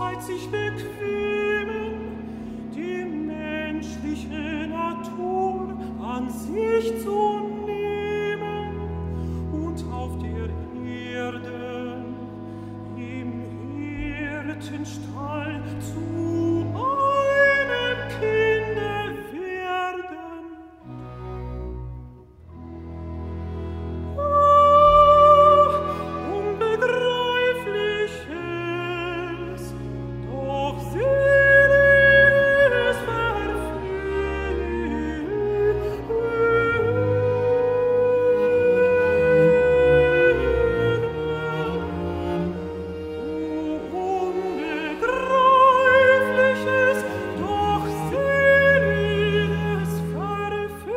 Weisheit sich bequemen, die menschliche Natur an sich zu nehmen und auf der Erde im Hirtenstall zu einem Kinde werden. Oh, Unbegreifliches, doch seliges Verführen. Oh, Unbegreifliches, doch seliges Verführen.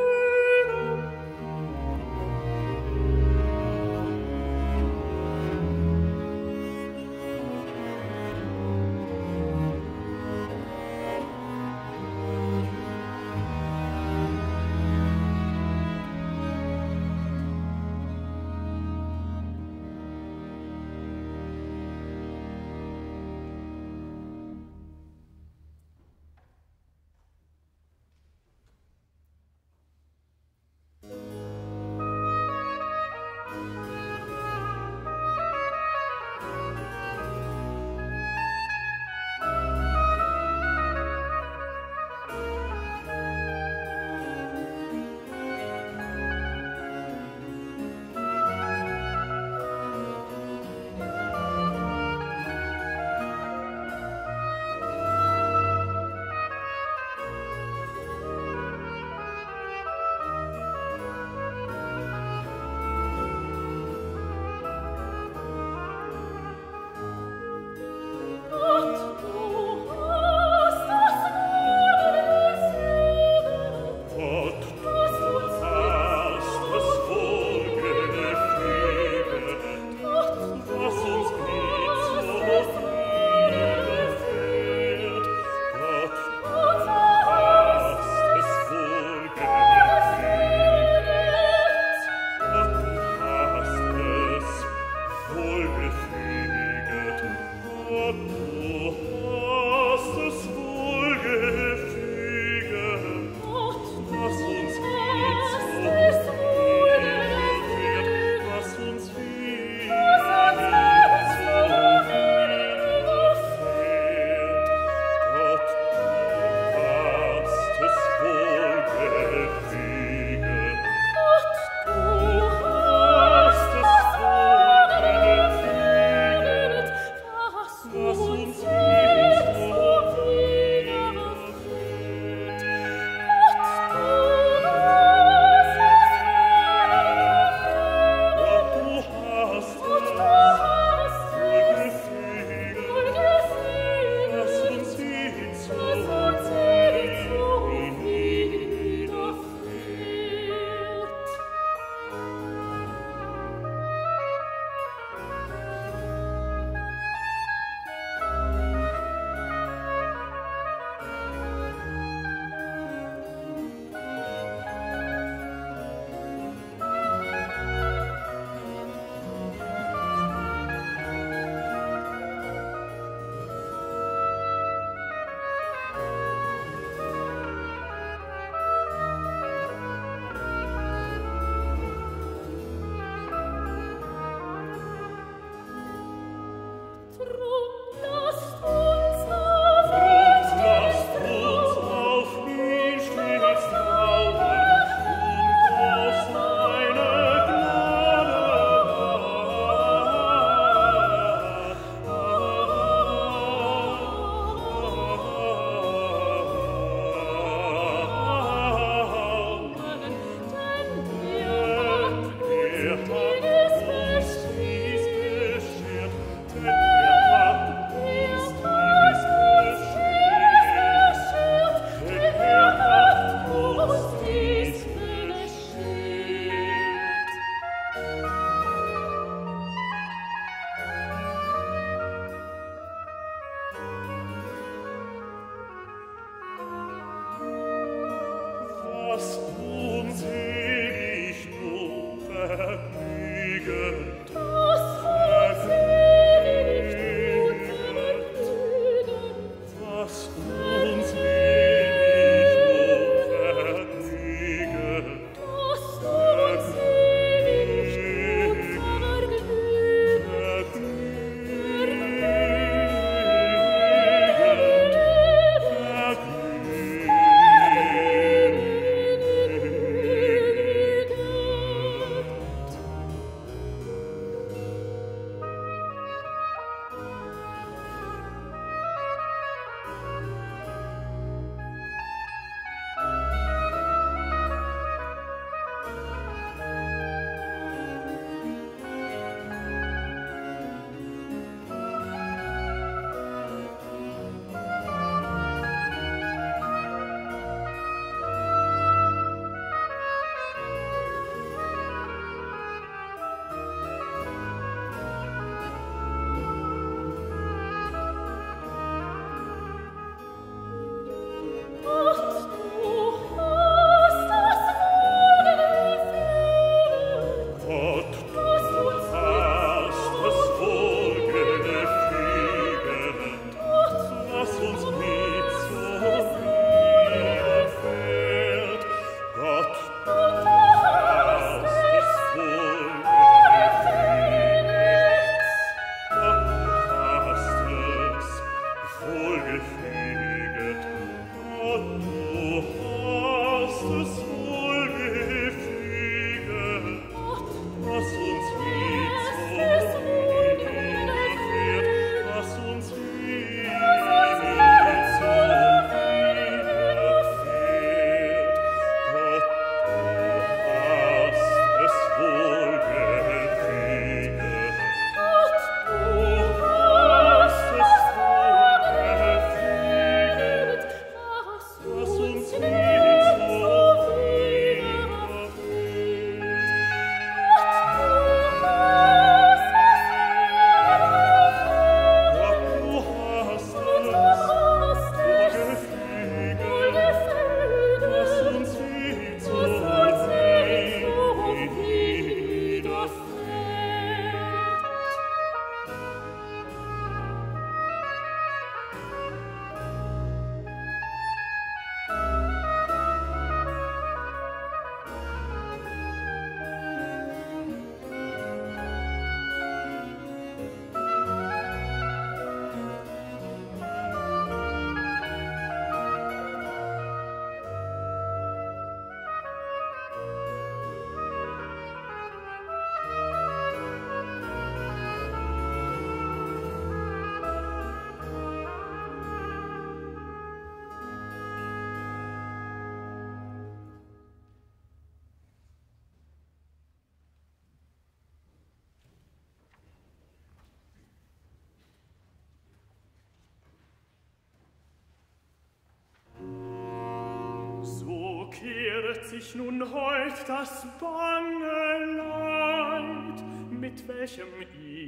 sich nun heut das bange Leid, mit welchem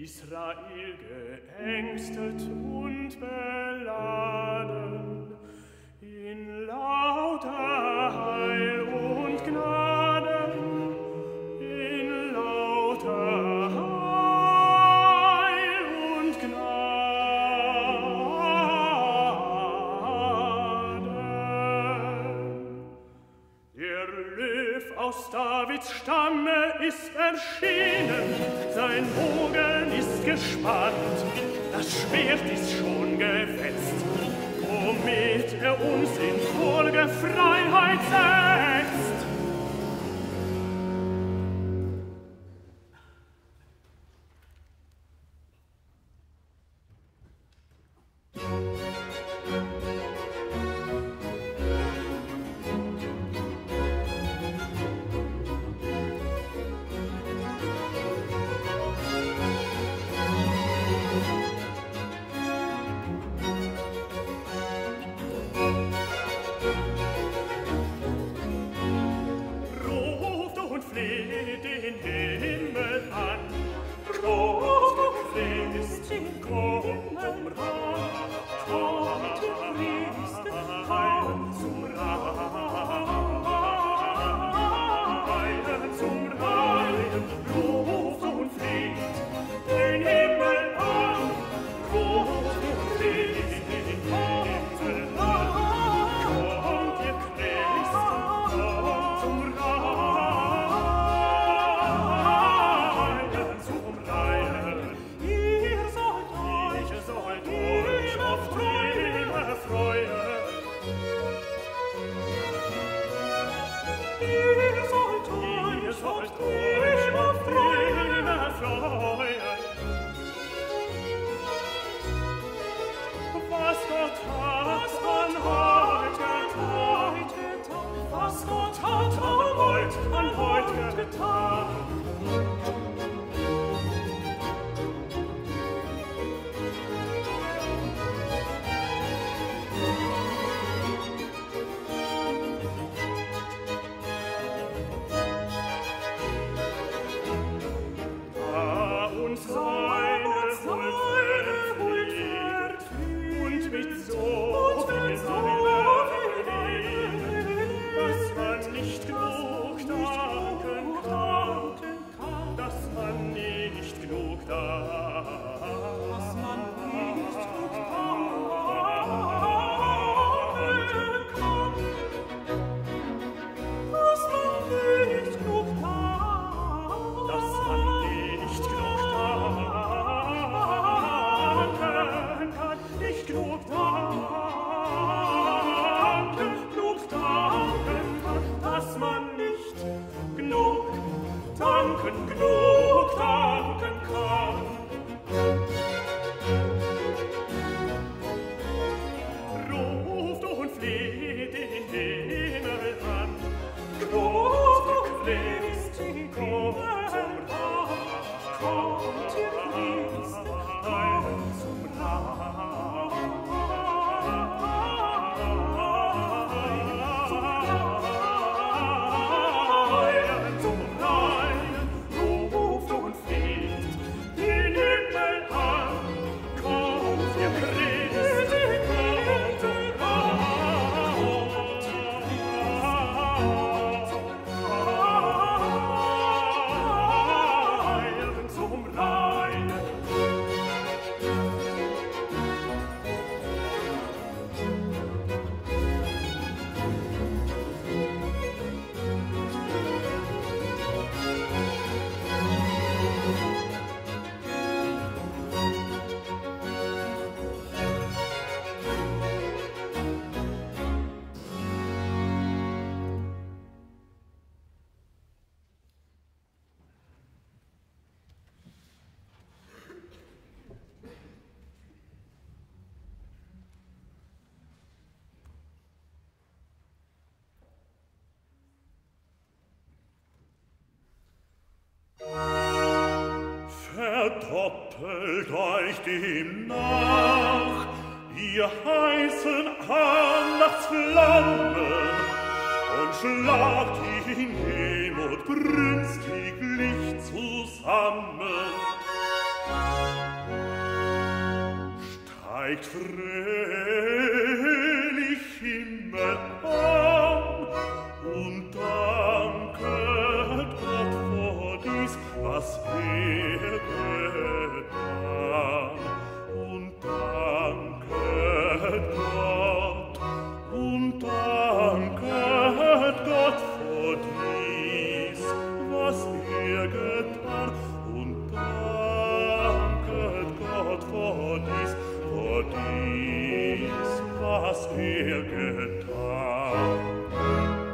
Israel geängstet und beladen, in lauter Heil und Gnade, in lauter aus Davids Stamme ist erschienen, sein Bogen ist gespannt, das Schwert ist schon gewetzt, womit er uns in Folge Freiheit setzt. Verdoppelt euch dem nach, ihr heißen Andachtsflammen, und schlagt ihn hin und brünstiglich zusammen. Steigt fröhlich Himmel an und danket Gott vor dies, was er getan. Und danket Gott, und danket Gott vor dies, was er getan. Und danket Gott vor dies, was er getan.